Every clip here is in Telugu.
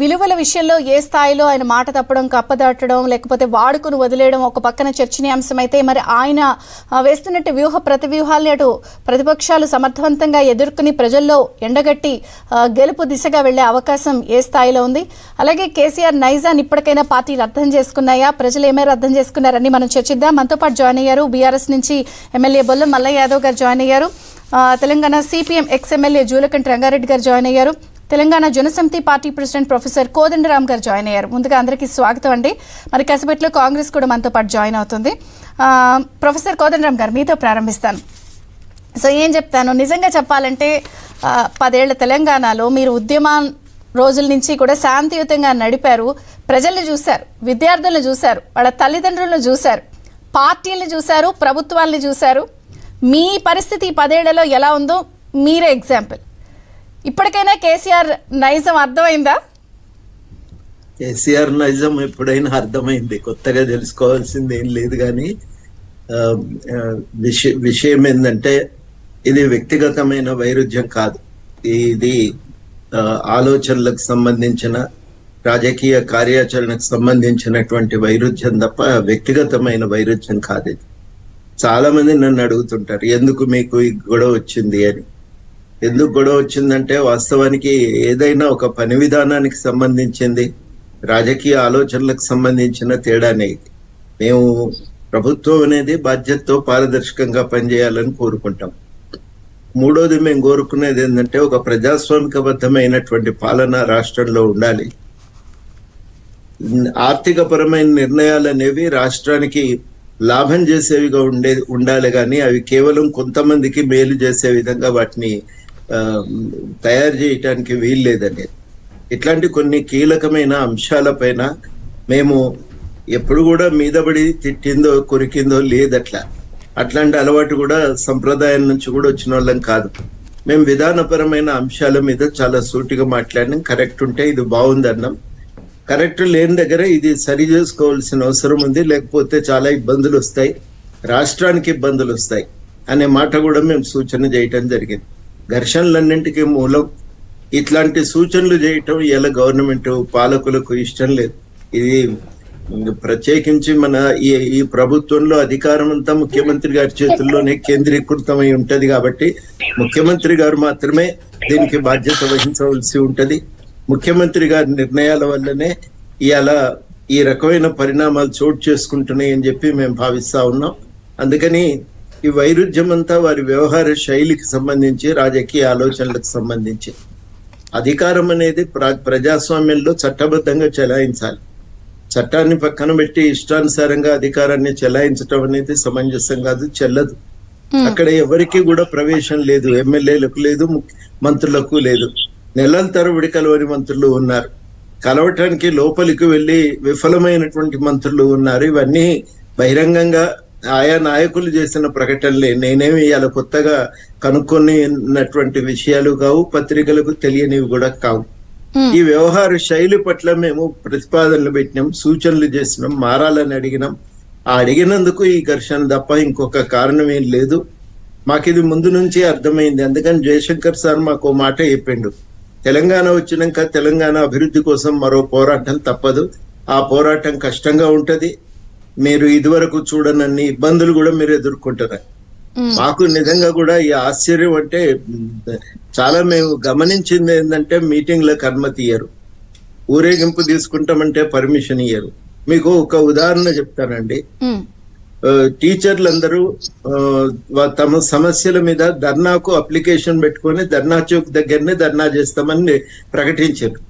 విలువల విషయంలో ఏ స్థాయిలో ఆయన మాట తప్పడం కప్పదాటడం లేకపోతే వాడుకుని వదిలేయడం ఒక పక్కన చర్చనీయాంశమైతే మరి ఆయన వేస్తున్నట్టు వ్యూహ ప్రతివ్యూహాలను అటు ప్రతిపక్షాలు సమర్థవంతంగా ఎదుర్కొని ప్రజల్లో ఎండగట్టి గెలుపు దిశగా వెళ్లే అవకాశం ఏ స్థాయిలో ఉంది అలాగే కేసీఆర్ నైజాన్ని ఇప్పటికైనా పార్టీలు అర్థం చేసుకున్నాయా ప్రజలు ఏమైనా అర్థం చేసుకున్నారని మనం చర్చిద్దాం మనతో పాటు జాయిన్ అయ్యారు బీఆర్ఎస్ నుంచి ఎమ్మెల్యే బొల్ల మల్లయ్య యాదవ్ గారు జాయిన్ అయ్యారు Telangana CPM ex MLA Julakanti Rangareddy గారు జాయిన్ అయ్యారు Telangana Janasamithi party president professor Kodandaram గారు జాయిన్ అయ్యారు ముందుగా అందరికీ స్వాగతం అండి మరి కసబెట్లో కాంగ్రెస్ కూడా మనతో పాటు జాయిన్ అవుతుంది ప్రొఫెసర్ కోదండరామ్ గారు మీతో ప్రారంభిస్తాను సో ఏం చెప్తాను నిజంగా చెప్పాలంటే 10 ఏళ్ల తెలంగాణలో మీరు ఉద్యమం రోజుల నుంచి కూడా శాంతియుతంగా నడిపారు ప్రజల్ని చూశారు విద్యార్థులను చూశారు వాళ్ళ తల్లిదండ్రులను చూశారు పార్టీలను చూశారు ప్రభుత్వాలను చూశారు మీ పరిస్థితి 10 ఏళ్లలో ఎలా ఉందో మీరే ఎగ్జాంపుల్ ఇప్పటికైనా కేసీఆర్ నైజం అర్థమైందా కేసీఆర్ నైజం ఎప్పుడైనా అర్థమైంది కొత్తగా తెలుసుకోవాల్సింది ఏం లేదు కానీ విషయం ఏంటంటే ఇది వ్యక్తిగతమైన వైరుధ్యం కాదు ఇది ఆలోచనలకు సంబంధించిన రాజకీయ కార్యాచరణకు సంబంధించినటువంటి వైరుధ్యం తప్ప వ్యక్తిగతమైన వైరుధ్యం కాదు ఇది చాలా మంది నన్ను అడుగుతుంటారు ఎందుకు మీకు ఈ గొడవ వచ్చింది అని ఎందుకు గొడవ వచ్చిందంటే వాస్తవానికి ఏదైనా ఒక పని విధానానికి సంబంధించింది రాజకీయ ఆలోచనలకు సంబంధించిన తేడానే ఇది మేము ప్రభుత్వం అనేది బాధ్యతతో పారదర్శకంగా పనిచేయాలని కోరుకుంటాం మూడోది మేము కోరుకునేది ఏంటంటే ఒక ప్రజాస్వామికబద్ధమైనటువంటి పాలన రాష్ట్రంలో ఉండాలి ఆర్థిక పరమైన నిర్ణయాలు అనేవి రాష్ట్రానికి లాభం చేసేవిగా ఉండాలి కానీ అవి కేవలం కొంతమందికి మేలు చేసే విధంగా వాటిని తయారు చేయటానికి వీలు లేదనేది ఇట్లాంటి కొన్ని కీలకమైన అంశాలపైన మేము ఎప్పుడు కూడా మీదబడి తిట్టిందో కొరికిందో లేదట్లా అట్లాంటి అలవాటు కూడా సంప్రదాయం నుంచి కూడా వచ్చిన వాళ్ళం కాదు మేము విధానపరమైన అంశాల మీద చాలా సూటిగా మాట్లాడినాం కరెక్ట్ ఉంటే ఇది బాగుందన్నాం కరెక్ట్ లేని దగ్గర ఇది సరి చేసుకోవాల్సిన అవసరం ఉంది లేకపోతే చాలా ఇబ్బందులు వస్తాయి రాష్ట్రానికి ఇబ్బందులు వస్తాయి అనే మాట కూడా మేము సూచన చేయటం జరిగింది ఘర్షణలన్నింటికి మూలం ఇట్లాంటి సూచనలు చేయటం ఇలా గవర్నమెంట్ పాలకులకు ఇష్టం లేదు ఇది ప్రత్యేకించి మన ఈ ప్రభుత్వంలో అధికారం అంతా ముఖ్యమంత్రి గారి చేతుల్లోనే కేంద్రీకృతమై ఉంటుంది కాబట్టి ముఖ్యమంత్రి గారు మాత్రమే దీనికి బాధ్యత వహించవలసి ఉంటుంది ముఖ్యమంత్రి గారి నిర్ణయాల వల్లనే ఇలా ఈ రకమైన పరిణామాలు చోటు చేసుకుంటున్నాయి అని చెప్పి మేము భావిస్తా ఉన్నాం అందుకని ఈ వైరుధ్యం అంతా వారి వ్యవహార శైలికి సంబంధించి రాజకీయ ఆలోచనలకు సంబంధించి అధికారం అనేది ప్రజాస్వామ్యంలో చట్టబద్ధంగా చెలాయించాలి చట్టాన్ని పక్కన పెట్టి ఇష్టానుసారంగా అధికారాన్ని చెలాయించడం అనేది సమంజసం కాదు చెల్లదు అక్కడ ఎవరికి కూడా ప్రవేశం లేదు ఎమ్మెల్యేలకు లేదు మంత్రులకు లేదు నెలల తరబడి కలవని మంత్రులు ఉన్నారు కలవటానికి లోపలికి వెళ్ళి విఫలమైనటువంటి మంత్రులు ఉన్నారు ఇవన్నీ బహిరంగంగా ఆయా నాయకులు చేసిన ప్రకటనలే నేనేమి ఇలా కొత్తగా కనుక్కున్నటువంటి విషయాలు కావు పత్రికలకు తెలియనివి కూడా కావు ఈ వ్యవహార శైలి పట్ల మేము ప్రతిపాదనలు పెట్టినాం సూచనలు చేసినాం మారాలని అడిగినాం అడిగినందుకు ఈ ఘర్షణ తప్ప ఇంకొక కారణం ఏం లేదు మాకు ఇది ముందు నుంచి అర్థమైంది అందుకని జయశంకర్ సార్ మాకు మాట చెప్పిండు తెలంగాణ వచ్చినాక తెలంగాణ అభివృద్ధి కోసం మరో పోరాటం తప్పదు ఆ పోరాటం కష్టంగా ఉంటది మీరు ఇదివరకు చూడనన్ని ఇబ్బందులు కూడా మీరు ఎదుర్కొంటారు మాకు నిజంగా కూడా ఈ ఆశ్చర్యం అంటే చాలా మేము గమనించింది ఏంటంటే మీటింగ్లకు అనుమతి ఇయ్యరు ఊరేగింపు తీసుకుంటామంటే పర్మిషన్ ఇయ్యరు మీకు ఒక ఉదాహరణ చెప్తానండి టీచర్లందరూ తమ సమస్యల మీద ధర్నాకు అప్లికేషన్ పెట్టుకొని ధర్నా చౌక్ దగ్గరనే ధర్నా చేస్తామని ప్రకటించారు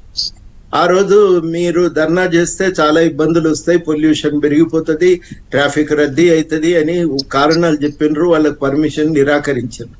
ఆ రోజు మీరు ధర్నా చేస్తే చాలా ఇబ్బందులు వస్తాయి పొల్యూషన్ పెరిగిపోతుంది ట్రాఫిక్ రద్దీ అవుతుంది అని కారణాలు చెప్పినారు వాళ్ళకు పర్మిషన్ నిరాకరించారు